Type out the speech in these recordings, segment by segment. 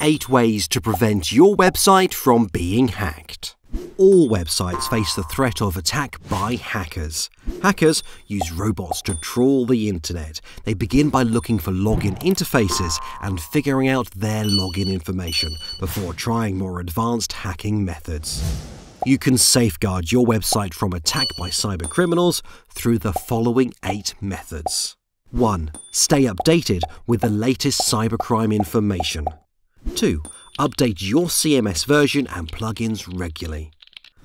8 ways to prevent your website from being hacked. All websites face the threat of attack by hackers. Hackers use robots to trawl the internet. They begin by looking for login interfaces and figuring out their login information before trying more advanced hacking methods. You can safeguard your website from attack by cybercriminals through the following 8 methods. 1. Stay updated with the latest cybercrime information. 2. Update your CMS version and plugins regularly.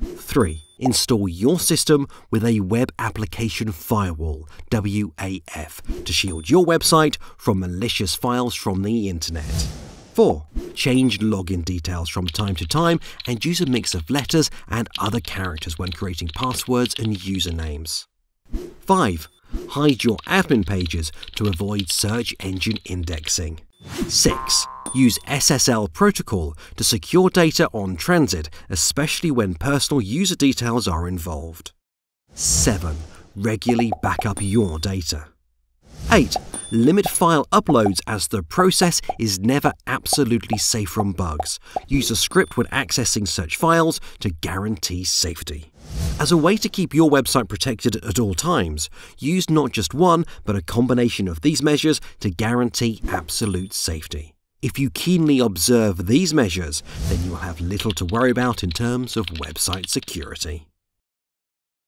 3. Install your system with a web application firewall, WAF, to shield your website from malicious files from the internet. 4. Change login details from time to time and use a mix of letters and other characters when creating passwords and usernames. 5. Hide your admin pages to avoid search engine indexing. 6. Use SSL protocol to secure data on transit, especially when personal user details are involved. 7. Regularly back up your data. 8. Limit file uploads as the process is never absolutely safe from bugs. Use a script when accessing such files to guarantee safety. As a way to keep your website protected at all times, use not just one, but a combination of these measures to guarantee absolute safety. If you keenly observe these measures, then you will have little to worry about in terms of website security.